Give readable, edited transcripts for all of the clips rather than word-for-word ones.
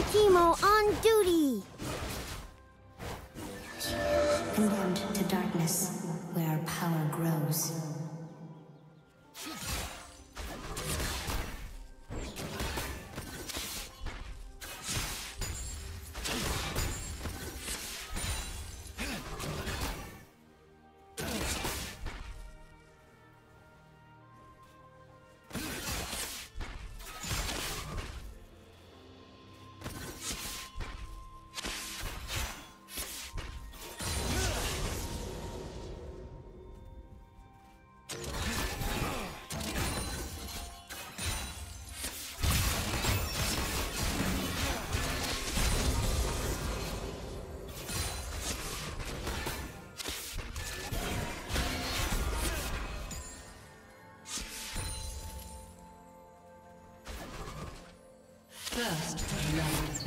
Captain TEEMO on duty! Condemned to darkness, where our power grows. First love.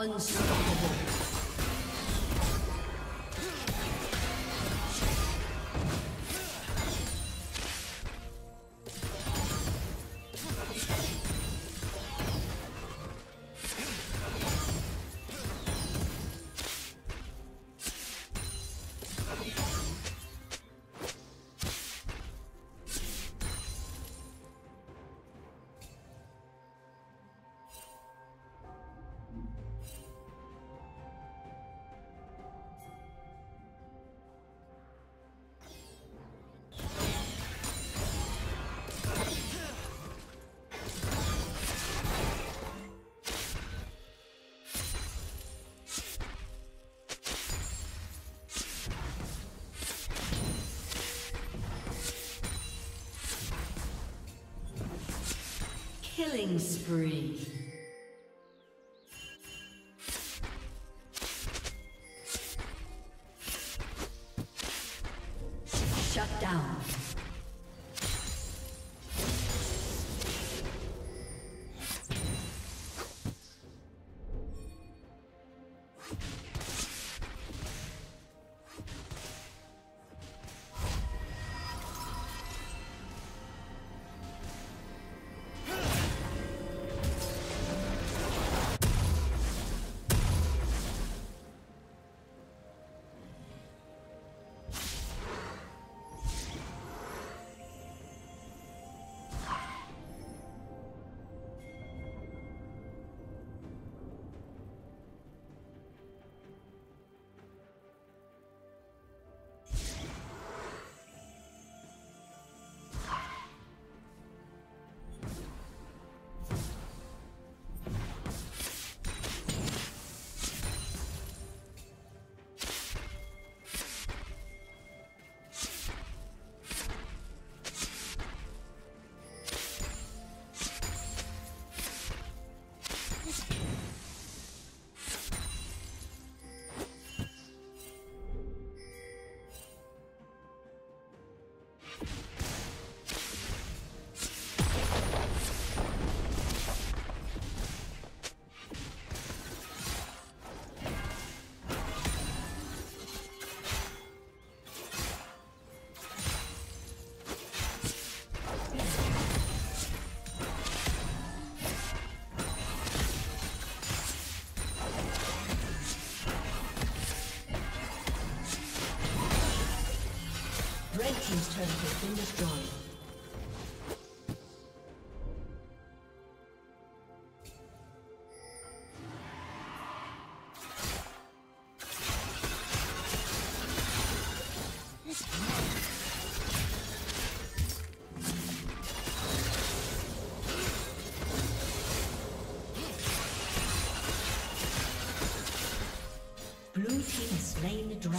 Unstoppable. Killing spree. Shut down. Team's turret has been destroyed. Blue team has slain the dragon.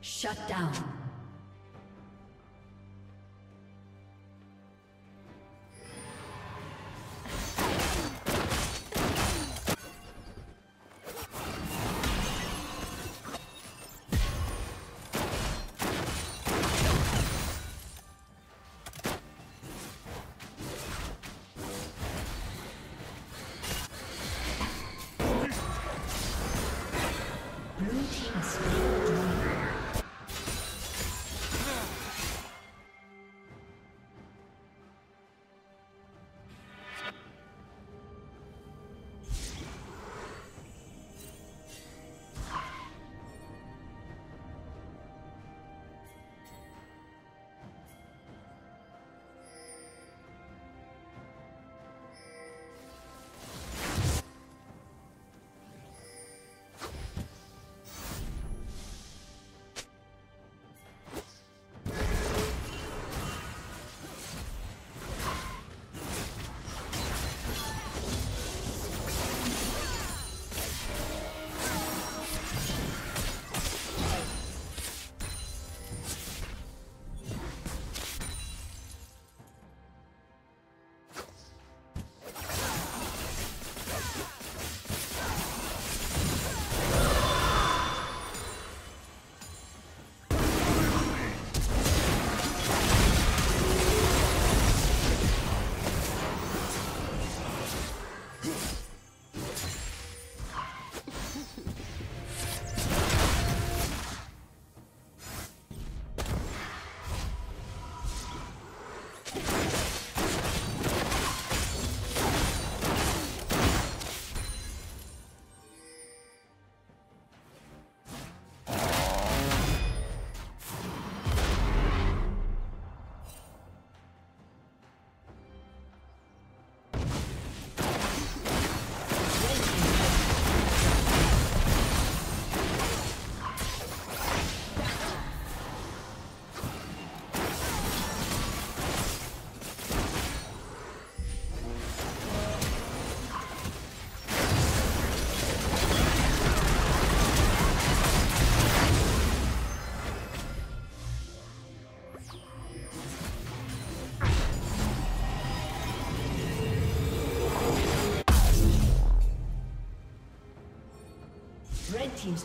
Shut down. Blue team. team's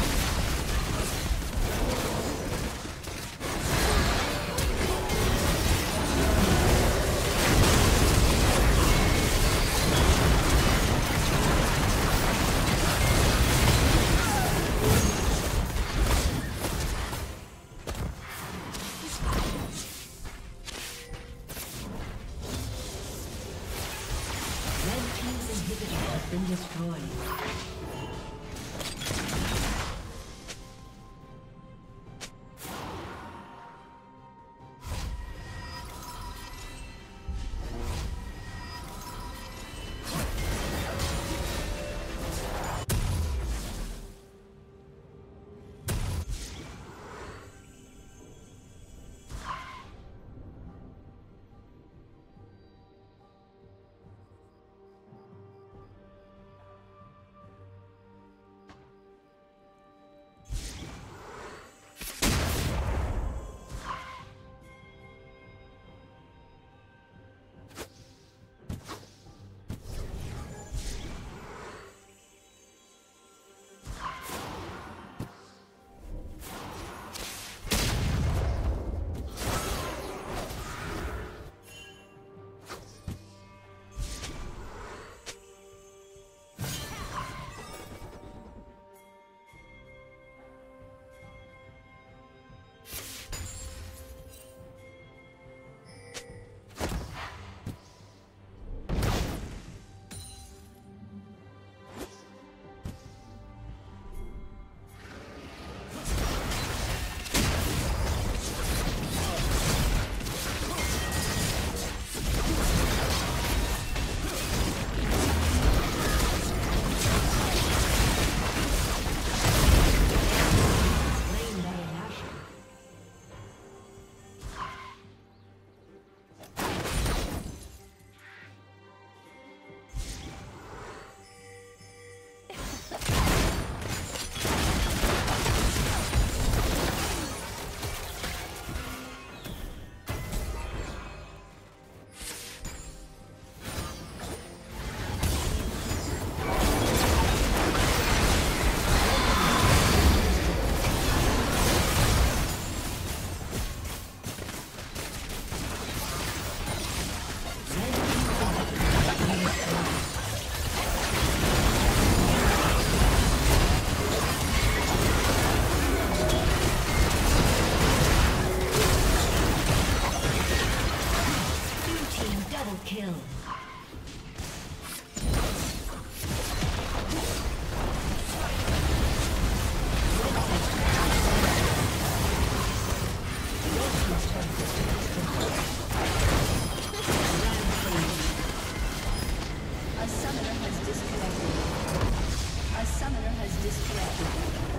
A summoner has disconnected.